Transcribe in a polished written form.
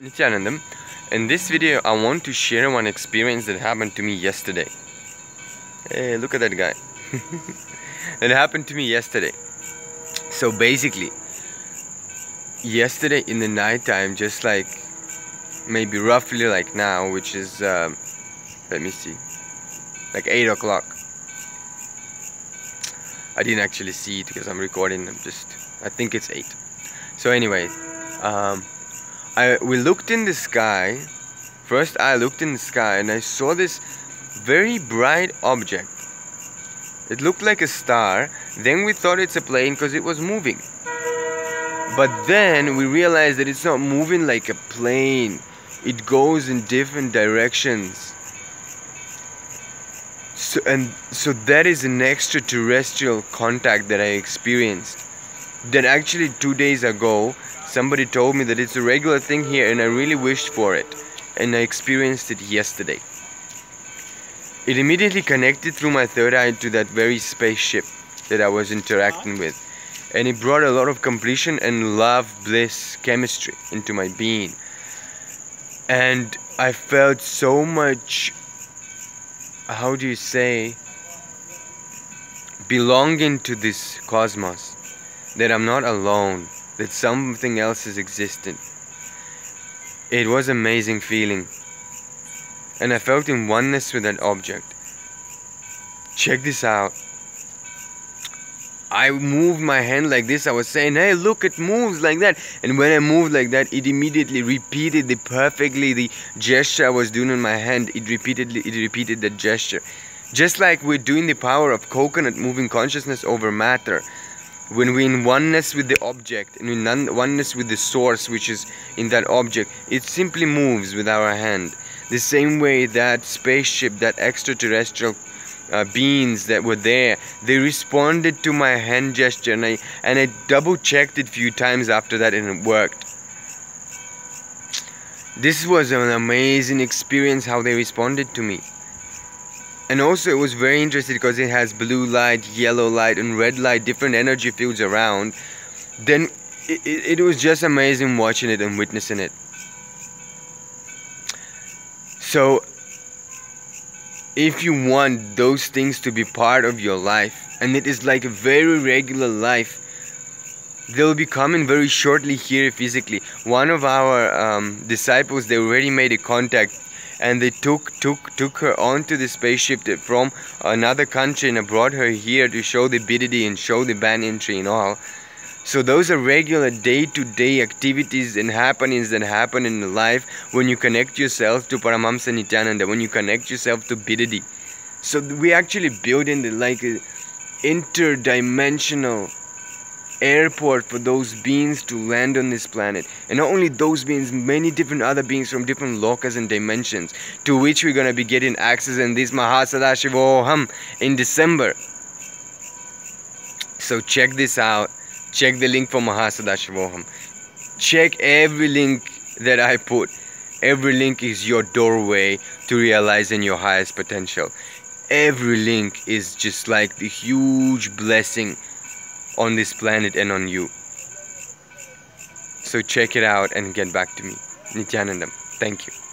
Nithyanandam, in this video I want to share one experience that happened to me yesterday. Hey, look at that guy. It happened to me yesterday. So basically, yesterday in the night time, just like maybe roughly like now, which is, let me see, like 8 o'clock. I didn't actually see it because I'm recording, I think it's 8. So anyway, we looked in the sky. First I looked in the sky and I saw this very bright object. It looked like a star. Then we thought it's a plane because it was moving. But then we realized that it's not moving like a plane. It goes in different directions. So that is an extraterrestrial contact that I experienced. Then actually 2 days ago, somebody told me that it's a regular thing here and I really wished for it, and I experienced it yesterday. It immediately connected through my third eye to that very spaceship that I was interacting with, and it brought a lot of completion and love, bliss, chemistry into my being. And I felt so much, how do you say, belonging to this cosmos, that I'm not alone, that something else is existent. It was an amazing feeling, and I felt in oneness with that object. Check this out. I moved my hand like this. I was saying, hey, look, it moves like that. And when I moved like that, it immediately repeated perfectly the gesture I was doing in my hand. It repeated that gesture. Just like we're doing the power of coconut, moving consciousness over matter. When we're in oneness with the object and in oneness with the source which is in that object, it simply moves with our hand. The same way that spaceship, that extraterrestrial beings that were there, they responded to my hand gesture, and I double checked it a few times after that, and it worked. This was an amazing experience how they responded to me. And also it was very interesting because it has blue light, yellow light and red light, different energy fields around. Then it was just amazing watching it and witnessing it. So if you want those things to be part of your life, and it is like a very regular life, they'll be coming very shortly here physically. One of our disciples, they already made a contact, and they took her onto the spaceship from another country and brought her here to show the Bidadi and show the banyan tree and all. So those are regular day-to-day activities and happenings that happen in life when you connect yourself to Paramahamsa Nityananda, when you connect yourself to Bidadi. So we actually build in the, like, interdimensional airport for those beings to land on this planet, and not only those beings, many different other beings from different lokas and dimensions, to which we're gonna be getting access in this Mahasadashivoham in December. So check this out. Check the link for Mahasadashivoham. Check every link that I put. Every link is your doorway to realizing your highest potential. Every link is just like the huge blessing on this planet and on you. So check it out and get back to me. Nithyanandam. Thank you.